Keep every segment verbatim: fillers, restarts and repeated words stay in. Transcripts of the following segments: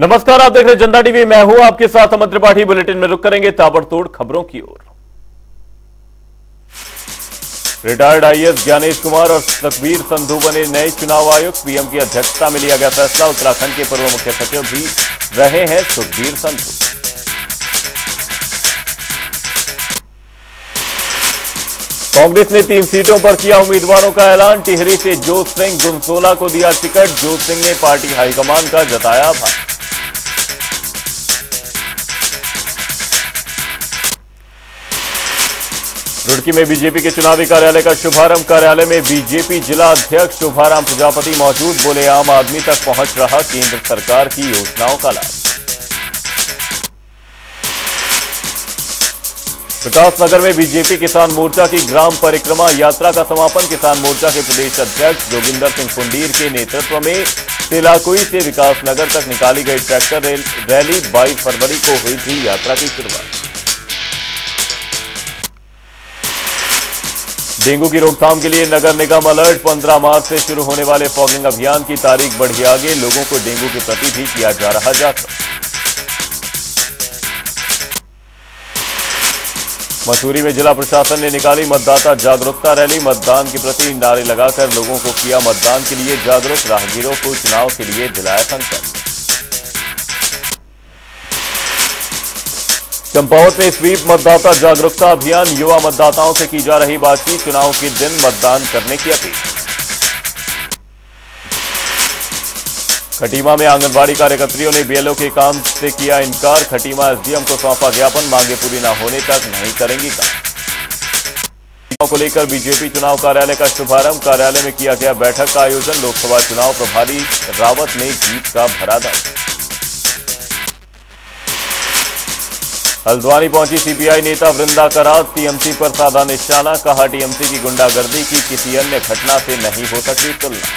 नमस्कार, आप देख रहे हैं जनता टीवी। मैं हूं आपके साथ अमर त्रिपाठी। बुलेटिन में रुक करेंगे ताबड़तोड़ खबरों की ओर। रिटायर्ड आईएएस ज्ञानेश कुमार और सुखबीर संधू बने नए चुनाव आयुक्त। पीएम की अध्यक्षता में लिया गया फैसला। उत्तराखंड के पूर्व मुख्य सचिव भी रहे हैं सुखबीर संधू। कांग्रेस ने तीन सीटों पर किया उम्मीदवारों का ऐलान। टिहरी से जोत सिंह, गुमसोला को दिया टिकट। जोत सिंह ने पार्टी हाईकमान का जताया आभार। रुड़की में बीजेपी के चुनावी कार्यालय का शुभारंभ। कार्यालय में बीजेपी जिला अध्यक्ष शुभाराम प्रजापति मौजूद। बोले, आम आदमी तक पहुंच रहा केंद्र सरकार की योजनाओं का लाभ। विकासनगर में बीजेपी किसान मोर्चा की ग्राम परिक्रमा यात्रा का समापन। किसान मोर्चा के प्रदेश अध्यक्ष जोगिंदर सिंह फुंडीर के नेतृत्व में तेलाकुई से विकासनगर तक निकाली गई ट्रैक्टर रैली। बाईस फरवरी को हुई थी यात्रा की शुरुआत। डेंगू की रोकथाम के लिए नगर निगम अलर्ट। पंद्रह मार्च से शुरू होने वाले फॉगिंग अभियान की तारीख बढ़ी आगे। लोगों को डेंगू के प्रति भी किया जा रहा जागरूक। मसूरी में जिला प्रशासन ने निकाली मतदाता जागरूकता रैली। मतदान के प्रति नारे लगाकर लोगों को किया मतदान के लिए जागरूक। राहगीरों को चुनाव के लिए दिलाया संकल्प। चंपावत में स्वीप मतदाता जागरूकता अभियान। युवा मतदाताओं से की जा रही बातचीत। चुनाव के दिन मतदान करने की अपील। खटीमा में आंगनबाड़ी कार्यकर्त्रियों ने बीएलओ के काम से किया इनकार। खटीमा एसडीएम को सौंपा ज्ञापन। मांगे पूरी न होने तक नहीं करेंगी काम को लेकर बीजेपी चुनाव कार्यालय का शुभारंभ। कार्यालय में किया गया बैठक का आयोजन। लोकसभा चुनाव प्रभारी रावत ने जीत का भरा दावा। हल्द्वानी पहुंची सीपीआई नेता वृंदा करावत। टीएमसी पर साधा निशाना। कहा, टीएमसी की गुंडागर्दी की किसी अन्य घटना से नहीं हो सकती तुलना।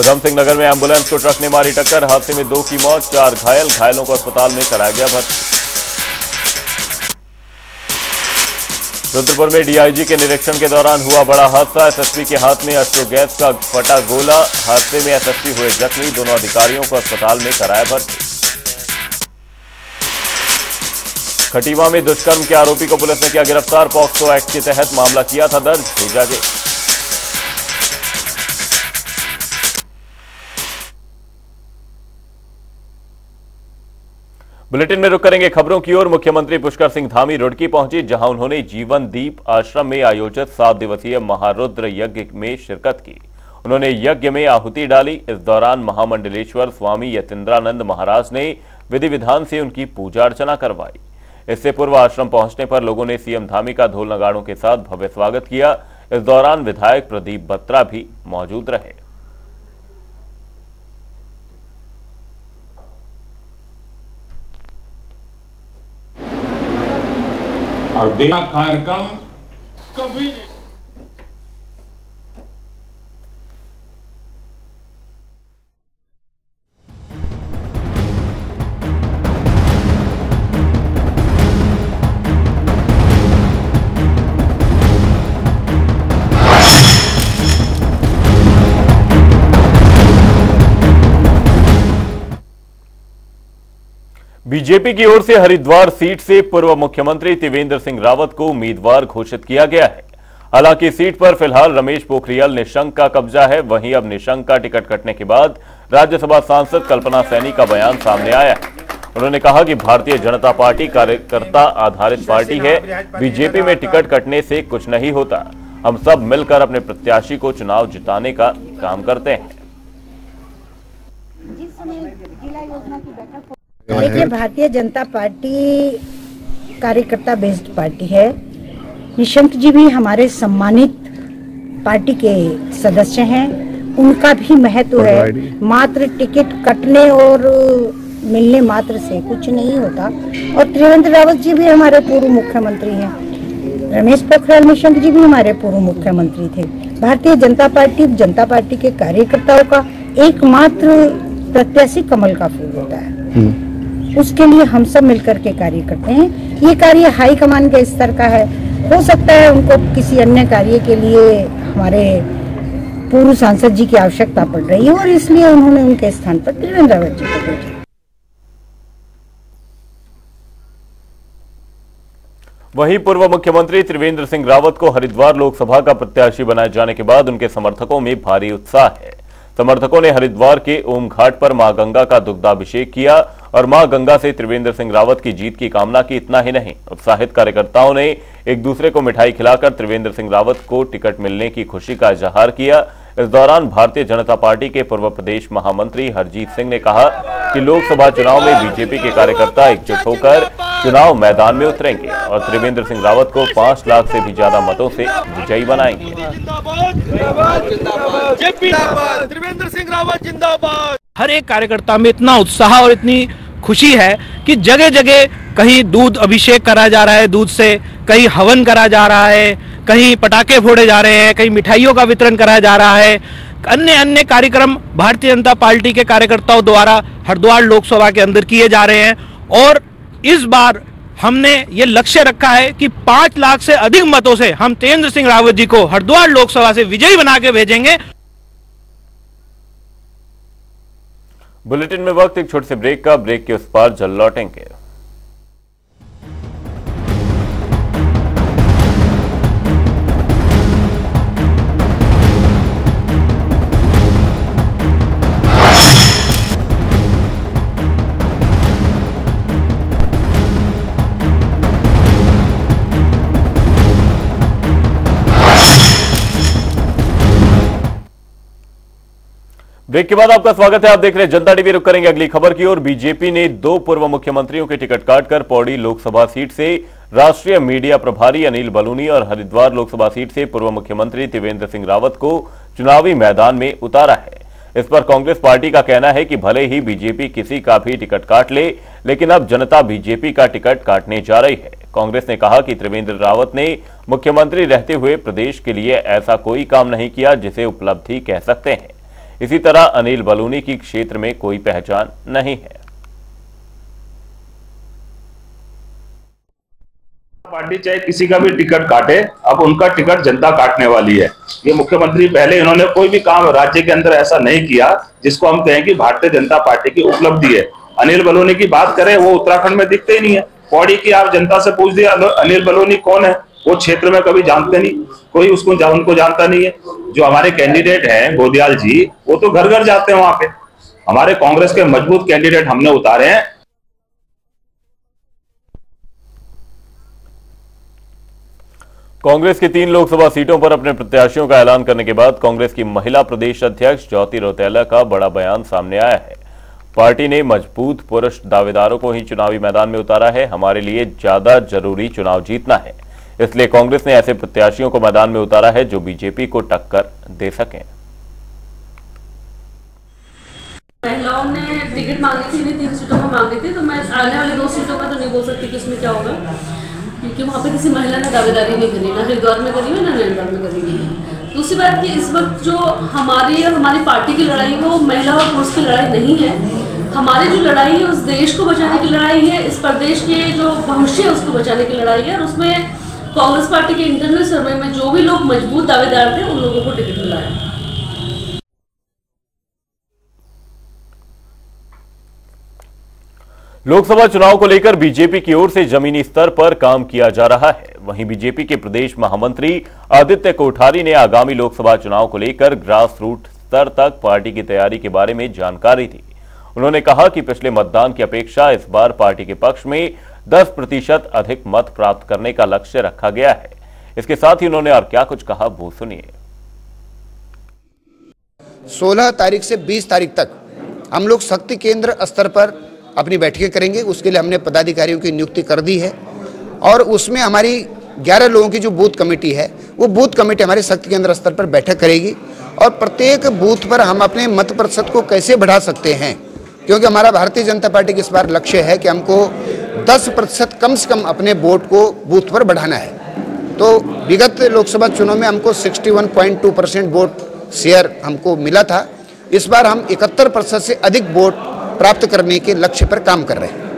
उधम सिंह नगर में एम्बुलेंस को ट्रक ने मारी टक्कर। हादसे में दो की मौत, चार घायल। घायलों को अस्पताल में कराया गया भर्ती। रुद्रपुर में डीआईजी के निरीक्षण के दौरान हुआ बड़ा हादसा। एसएसपी के हाथ में अश्रु गैस का फटा गोला। हादसे में एसएसपी हुए जख्मी। दोनों अधिकारियों को अस्पताल में कराया भर्ती। खटीमा में दुष्कर्म के आरोपी को पुलिस ने किया गिरफ्तार। पॉक्सो एक्ट के तहत मामला किया था दर्ज। भेजा गया। बुलेटिन में रुक करेंगे खबरों की ओर। मुख्यमंत्री पुष्कर सिंह धामी रुड़की पहुंचे, जहां उन्होंने जीवन दीप आश्रम में आयोजित सात दिवसीय महारुद्र यज्ञ में शिरकत की। उन्होंने यज्ञ में आहुति डाली। इस दौरान महामंडलेश्वर स्वामी यतीन्द्रानंद महाराज ने विधि विधान से उनकी पूजा अर्चना करवाई। इससे पूर्व आश्रम पहुंचने पर लोगों ने सीएम धामी का ढोल नगाड़ों के साथ भव्य स्वागत किया। इस दौरान विधायक प्रदीप बत्रा भी मौजूद रहे। कार्यक्रम कभी बीजेपी की ओर से हरिद्वार सीट से पूर्व मुख्यमंत्री त्रिवेन्द्र सिंह रावत को उम्मीदवार घोषित किया गया है। हालांकि सीट पर फिलहाल रमेश पोखरियाल निशंक का कब्जा है। वहीं अब निशंक का टिकट कटने के बाद राज्यसभा सांसद कल्पना सैनी का बयान सामने आया है। उन्होंने कहा कि भारतीय जनता पार्टी कार्यकर्ता आधारित पार्टी है। बीजेपी में टिकट कटने से कुछ नहीं होता। हम सब मिलकर अपने प्रत्याशी को चुनाव जिताने का काम करते हैं। देखिए, भारतीय जनता पार्टी कार्यकर्ता बेस्ड पार्टी है। निशंक जी भी हमारे सम्मानित पार्टी के सदस्य हैं। उनका भी महत्व है। मात्र टिकट कटने और मिलने मात्र से कुछ नहीं होता। और त्रिवेंद्र रावत जी भी हमारे पूर्व मुख्यमंत्री हैं। रमेश पोखरियाल निशंक जी भी हमारे पूर्व मुख्यमंत्री थे। भारतीय जनता पार्टी जनता पार्टी के कार्यकर्ताओं का एकमात्र प्रत्याशी कमल का फूल होता है। उसके लिए हम सब मिलकर के कार्य करते हैं। ये कार्य हाई कमान के स्तर का है। हो सकता है उनको किसी अन्य कार्य के लिए हमारे पूर्व सांसद जी की आवश्यकता पड़ रही है और इसलिए उन्होंने उनके स्थान पर त्रिवेन्द्र रावत जी को भेजा। वहीं पूर्व मुख्यमंत्री त्रिवेन्द्र सिंह रावत को हरिद्वार लोकसभा का प्रत्याशी बनाए जाने के बाद उनके समर्थकों में भारी उत्साह है। समर्थकों ने हरिद्वार के ओम घाट पर मां गंगा का दुग्धाभिषेक किया और मां गंगा से त्रिवेन्द्र सिंह रावत की जीत की कामना की। इतना ही नहीं, उत्साहित कार्यकर्ताओं ने एक दूसरे को मिठाई खिलाकर त्रिवेन्द्र सिंह रावत को टिकट मिलने की खुशी का इजहार किया। इस दौरान भारतीय जनता पार्टी के पूर्व प्रदेश महामंत्री हरजीत सिंह ने कहा कि लोकसभा चुनाव में बीजेपी के कार्यकर्ता एकजुट होकर चुनाव मैदान में उतरेंगे और त्रिवेंद्र सिंह रावत को पाँच लाख से भी ज्यादा मतों से विजयी बनाएंगे। हर एक कार्यकर्ता में इतना उत्साह और इतनी खुशी है कि जगह जगह कहीं दूध अभिषेक करा जा रहा है, दूध से कहीं हवन करा जा रहा है, कहीं पटाखे फोड़े जा रहे हैं, कहीं मिठाइयों का वितरण कराया जा रहा है। अन्य अन्य कार्यक्रम भारतीय जनता पार्टी के कार्यकर्ताओं द्वारा हरिद्वार लोकसभा के अंदर किए जा रहे हैं और इस बार हमने ये लक्ष्य रखा है कि पांच लाख से अधिक मतों से हम त्रिवेंद्र सिंह रावत जी को हरिद्वार लोकसभा से विजयी बना के भेजेंगे। बुलेटिन में वक्त एक छोटे से ब्रेक का, ब्रेक के उस पार जल लौटेंगे। ब्रेक के बाद आपका स्वागत है, आप देख रहे हैं जनता टीवी। रुक करेंगे अगली खबर की ओर। बीजेपी ने दो पूर्व मुख्यमंत्रियों के टिकट काटकर पौड़ी लोकसभा सीट से राष्ट्रीय मीडिया प्रभारी अनिल बलूनी और हरिद्वार लोकसभा सीट से पूर्व मुख्यमंत्री त्रिवेंद्र सिंह रावत को चुनावी मैदान में उतारा है। इस पर कांग्रेस पार्टी का कहना है कि भले ही बीजेपी किसी का भी टिकट काट ले, लेकिन अब जनता बीजेपी का टिकट काटने जा रही है। कांग्रेस ने कहा कि त्रिवेंद्र रावत ने मुख्यमंत्री रहते हुए प्रदेश के लिए ऐसा कोई काम नहीं किया जिसे उपलब्धि कह सकते हैं। इसी तरह अनिल बलूनी की क्षेत्र में कोई पहचान नहीं है। पार्टी चाहे किसी का भी टिकट काटे, अब उनका टिकट जनता काटने वाली है। ये मुख्यमंत्री पहले इन्होंने कोई भी काम राज्य के अंदर ऐसा नहीं किया जिसको हम कहें कि भारतीय जनता पार्टी की उपलब्धि है। अनिल बलूनी की बात करें, वो उत्तराखंड में दिखते ही नहीं है। पौड़ी की आप जनता से पूछ दिया अनिल बलूनी कौन है, वो क्षेत्र में कभी जानते नहीं, कोई उसको जा, उनको जानता नहीं है। जो हमारे कैंडिडेट हैं गोदियाल जी, वो तो घर घर जाते हैं। वहां पे हमारे कांग्रेस के मजबूत कैंडिडेट हमने उतारे हैं। कांग्रेस की तीन लोकसभा सीटों पर अपने प्रत्याशियों का ऐलान करने के बाद कांग्रेस की महिला प्रदेश अध्यक्ष ज्योति रोहतेला का बड़ा बयान सामने आया है। पार्टी ने मजबूत पुरुष दावेदारों को ही चुनावी मैदान में उतारा है। हमारे लिए ज्यादा जरूरी चुनाव जीतना है, इसलिए कांग्रेस ने ऐसे प्रत्याशियों को मैदान में उतारा है जो बीजेपी को टक्कर दे सकें। महिलाओं ने टिकट मांगी थी, इन्हें तीन सीटों पर मांगी थी, तो मैं आने वाले दो सीटों पर तो नहीं बोल सकती कि इसमें क्या होगा, क्योंकि वहाँ पे किसी महिला ने दावेदारी नहीं करी, ना हरिद्वार में करी है ना नैनीताल में करी है। दूसरी बात कि इस वक्त जो हमारी और हमारी पार्टी की लड़ाई है वो महिला और पुरुष की लड़ाई नहीं है। हमारी जो लड़ाई है उस देश को बचाने की लड़ाई है, इस प्रदेश के जो भविष्य है उसको बचाने की लड़ाई है और उसमें कांग्रेस पार्टी के इंटरनल सर्वे में जो भी लोग मजबूत दावेदार थे उन लोगों को टिकट मिला है। लोकसभा चुनाव को लेकर बीजेपी की ओर से जमीनी स्तर पर काम किया जा रहा है। वहीं बीजेपी के प्रदेश महामंत्री आदित्य कोठारी ने आगामी लोकसभा चुनाव को लेकर ग्रास रूट स्तर तक पार्टी की तैयारी के बारे में जानकारी दी। उन्होंने कहा कि पिछले मतदान की अपेक्षा इस बार पार्टी के पक्ष में दस प्रतिशत अधिक मत प्राप्त करने का लक्ष्य रखा गया है। इसके साथ ही उन्होंने और क्या कुछ कहा वो सुनिए। सोलह तारीख से बीस तारीख तक हम लोग शक्ति केंद्र स्तर पर अपनी बैठकें करेंगे। उसके लिए हमने पदाधिकारियों की नियुक्ति कर दी है और उसमें हमारी ग्यारह लोगों की जो बूथ कमेटी है वो बूथ कमेटी हमारे शक्ति केंद्र स्तर पर बैठक करेगी और प्रत्येक बूथ पर हम अपने मत प्रतिशत को कैसे बढ़ा सकते हैं, क्योंकि हमारा भारतीय जनता पार्टी की इस बार लक्ष्य है कि हमको दस प्रतिशत कम से कम अपने वोट को बूथ पर बढ़ाना है। तो विगत लोकसभा चुनाव में हमको इकसठ पॉइंट दो परसेंट वोट शेयर हमको मिला था। इस बार हम इकहत्तर प्रतिशत से अधिक वोट प्राप्त करने के लक्ष्य पर काम कर रहे हैं।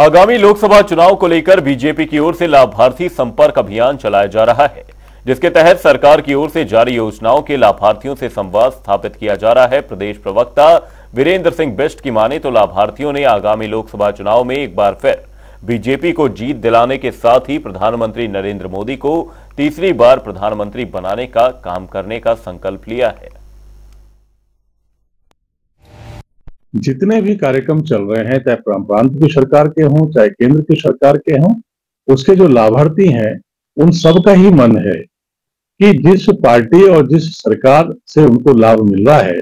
आगामी लोकसभा चुनाव को लेकर बीजेपी की ओर से लाभार्थी संपर्क अभियान चलाया जा रहा है, जिसके तहत सरकार की ओर से जारी योजनाओं के लाभार्थियों से संवाद स्थापित किया जा रहा है। प्रदेश प्रवक्ता वीरेंद्र सिंह बेस्ट की माने तो लाभार्थियों ने आगामी लोकसभा चुनाव में एक बार फिर बीजेपी को जीत दिलाने के साथ ही प्रधानमंत्री नरेंद्र मोदी को तीसरी बार प्रधानमंत्री बनाने का काम करने का संकल्प लिया है। जितने भी कार्यक्रम चल रहे हैं, चाहे प्रांत की सरकार के हों चाहे केंद्र की सरकार के हों, उसके जो लाभार्थी हैं उन सबका ही मन है कि जिस पार्टी और जिस सरकार से उनको लाभ मिल रहा है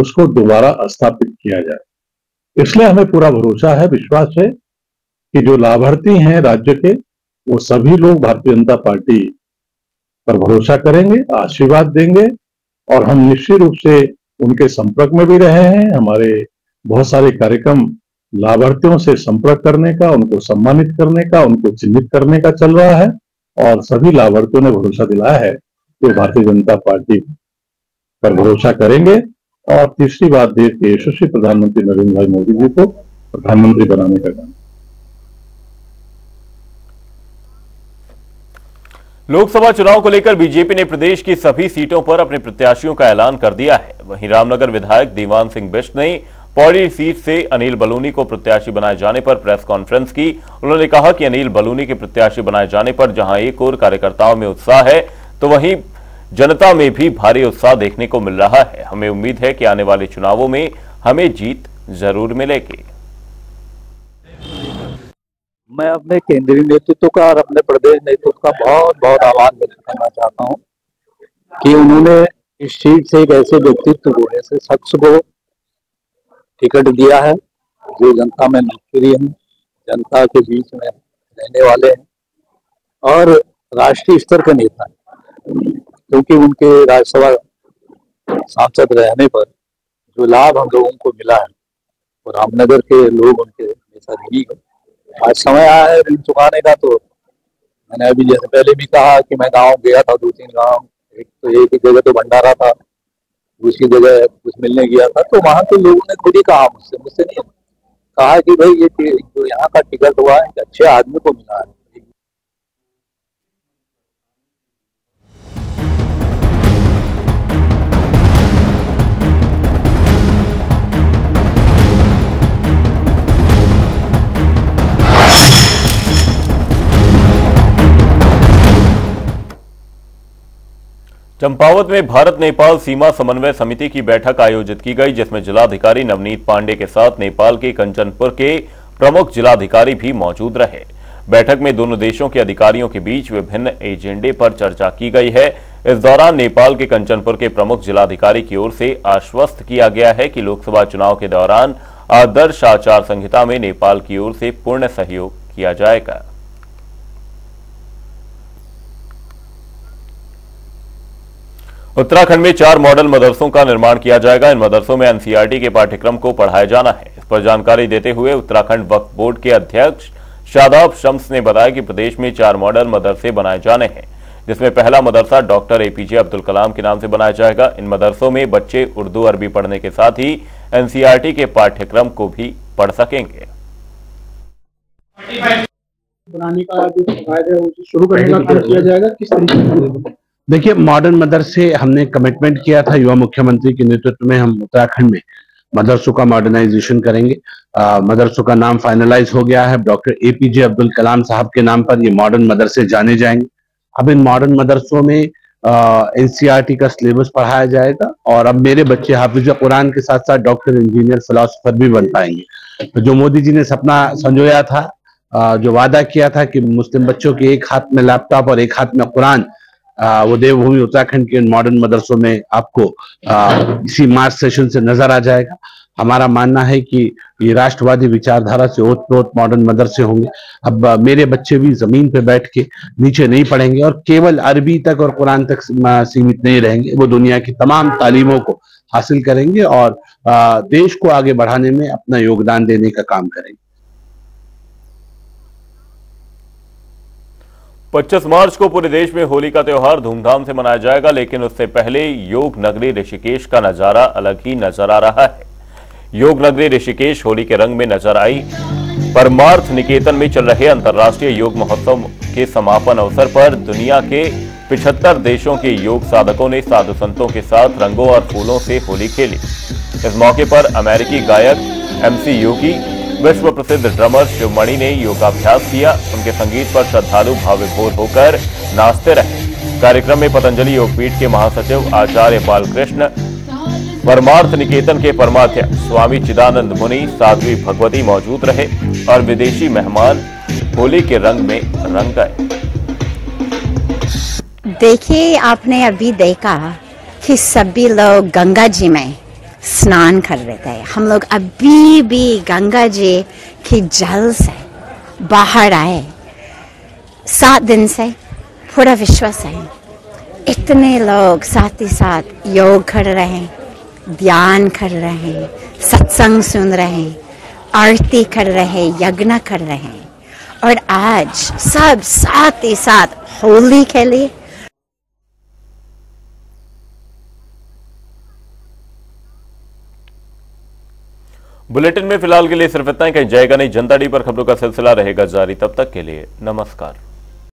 उसको दोबारा स्थापित किया जाए। इसलिए हमें पूरा भरोसा है, विश्वास है कि जो लाभार्थी हैं राज्य के वो सभी लोग भारतीय जनता पार्टी पर भरोसा करेंगे, आशीर्वाद देंगे और हम निश्चित रूप से उनके संपर्क में भी रहे हैं। हमारे बहुत सारे कार्यक्रम लाभार्थियों से संपर्क करने का, उनको सम्मानित करने का, उनको चिन्हित करने का चल रहा है और सभी लाभार्थियों ने भरोसा दिलाया है कि भारतीय जनता पार्टी पर भरोसा करेंगे और तीसरी बार देश के यशस्वी प्रधानमंत्री नरेंद्र भाई मोदी जी को प्रधानमंत्री बनाने का काम। लोकसभा चुनाव को लेकर बीजेपी ने प्रदेश की सभी सीटों पर अपने प्रत्याशियों का ऐलान कर दिया है। वहीं रामनगर विधायक दीवान सिंह बिष्ट ने पौड़ी सीट से अनिल बलूनी को प्रत्याशी बनाए जाने पर प्रेस कॉन्फ्रेंस की। उन्होंने कहा कि अनिल बलूनी के प्रत्याशी बनाए जाने पर जहां एक ओर कार्यकर्ताओं में उत्साह है तो वहीं जनता में भी भारी उत्साह देखने को मिल रहा है। हमें उम्मीद है कि आने वाले चुनावों में हमें जीत जरूर मिलेगी। मैं अपने केंद्रीय नेतृत्व का और अपने प्रदेश नेतृत्व का बहुत बहुत आभार व्यक्त करना चाहता हूं कि उन्होंने इस सीट से एक ऐसे व्यक्तित्व को, ऐसे शख्स को टिकट दिया है जो जनता में लोकप्रिय हैं, जनता के बीच में रहने वाले हैं और राष्ट्रीय स्तर के नेता हैं। क्योंकि उनके राज्यसभा सांसद रहने पर जो लाभ हम लोगों को मिला है और रामनगर के लोग उनके हमेशा ऋणी हैं। आज समय आया है ऋण चुकाने का। तो मैंने अभी जैसे पहले भी कहा कि मैं गांव गया था, दो तीन गांव, एक तो एक ही जगह तो भंडारा था, दूसरी जगह कुछ मिलने गया था, तो वहां के लोगों ने खुद ही कहा मुझसे मुझसे नहीं कहा कि भाई ये जो यहाँ का टिकट हुआ है अच्छे आदमी को मिला है। चंपावत में भारत नेपाल सीमा समन्वय समिति की बैठक आयोजित की गई, जिसमें जिलाधिकारी नवनीत पांडे के साथ नेपाल के कंचनपुर के प्रमुख जिलाधिकारी भी मौजूद रहे। बैठक में दोनों देशों के अधिकारियों के बीच विभिन्न एजेंडे पर चर्चा की गई है। इस दौरान नेपाल के कंचनपुर के प्रमुख जिलाधिकारी की ओर से आश्वस्त किया गया है कि लोकसभा चुनाव के दौरान आदर्श आचार संहिता में नेपाल की ओर से पूर्ण सहयोग किया जाएगा। उत्तराखंड में चार मॉडल मदरसों का निर्माण किया जाएगा। इन मदरसों में एनसीईआरटी के पाठ्यक्रम को पढ़ाया जाना है। इस पर जानकारी देते हुए उत्तराखंड वक्फ बोर्ड के अध्यक्ष शादाब शम्स ने बताया कि प्रदेश में चार मॉडल मदरसे बनाए जाने हैं, जिसमें पहला मदरसा डॉक्टर एपीजे अब्दुल कलाम के नाम से बनाया जाएगा। इन मदरसों में बच्चे उर्दू अरबी पढ़ने के साथ ही एनसीईआरटी के पाठ्यक्रम को भी पढ़ सकेंगे। देखिए, मॉडर्न मदरसे हमने कमिटमेंट किया था, युवा मुख्यमंत्री के नेतृत्व में हम उत्तराखंड में मदरसों का मॉडर्नाइजेशन करेंगे। मदरसों का नाम फाइनलाइज हो गया है। डॉक्टर एपीजे अब्दुल कलाम साहब के नाम पर ये मॉडर्न मदरसे जाने जाएंगे। अब इन मॉडर्न मदरसों में एनसीईआरटी का सिलेबस पढ़ाया जाएगा और अब मेरे बच्चे हाफिज कुरान के साथ साथ डॉक्टर इंजीनियर फिलोसोफर भी बन पाएंगे। तो जो मोदी जी ने सपना संजोया था, आ, जो वादा किया था कि मुस्लिम बच्चों के एक हाथ में लैपटॉप और एक हाथ में कुरान, आ, वो देवभूमि उत्तराखंड के मॉडर्न मदरसों में आपको आ, इसी मार्च सेशन से नजर आ जाएगा। हमारा मानना है कि ये राष्ट्रवादी विचारधारा से ओत प्रोत मॉडर्न मदरसे होंगे। अब आ, मेरे बच्चे भी जमीन पे बैठ के नीचे नहीं पढ़ेंगे और केवल अरबी तक और कुरान तक सीमित नहीं रहेंगे। वो दुनिया की तमाम तालीमों को हासिल करेंगे और आ, देश को आगे बढ़ाने में अपना योगदान देने का काम करेंगे। पच्चीस मार्च को पूरे देश में होली का त्यौहार धूमधाम से मनाया जाएगा, लेकिन उससे पहले योग नगरी ऋषिकेश का नजारा अलग ही नजर आ रहा है। योग नगरी ऋषिकेश होली के रंग में नजर आई। परमार्थ निकेतन में चल रहे अंतर्राष्ट्रीय योग महोत्सव के समापन अवसर पर दुनिया के पिछहत्तर देशों के योग साधकों ने साधु संतों के साथ रंगों और फूलों से होली खेली। इस मौके पर अमेरिकी गायक एमसी योगी, विश्व प्रसिद्ध ड्रमर शिव मणि ने योगाभ्यास किया। उनके संगीत पर श्रद्धालु भावविभोर होकर नाचते रहे। कार्यक्रम में पतंजलि योगपीठ के महासचिव आचार्य बालकृष्ण, परमार्थ निकेतन के परमाध्यक्ष स्वामी चिदानंद मुनि, साध्वी भगवती मौजूद रहे और विदेशी मेहमान होली के रंग में रंग गए। देखिए, आपने अभी देखा कि सभी लोग गंगा जी में स्नान कर रहे थे। हम लोग अभी भी गंगा जी के जल से बाहर आए। सात दिन से पूरा विश्व से इतने लोग साथ ही साथ योग कर रहे हैं, ध्यान कर रहे हैं, सत्संग सुन रहे हैं, आरती कर रहे हैं, यज्ञ कर रहे हैं और आज सब साथ ही साथ होली खेली। बुलेटिन में फिलहाल के लिए सिर्फ इतना ही। कहीं जाएगा नहीं। जनता डी पर खबरों का सिलसिला रहेगा जारी। तब तक के लिए नमस्कार।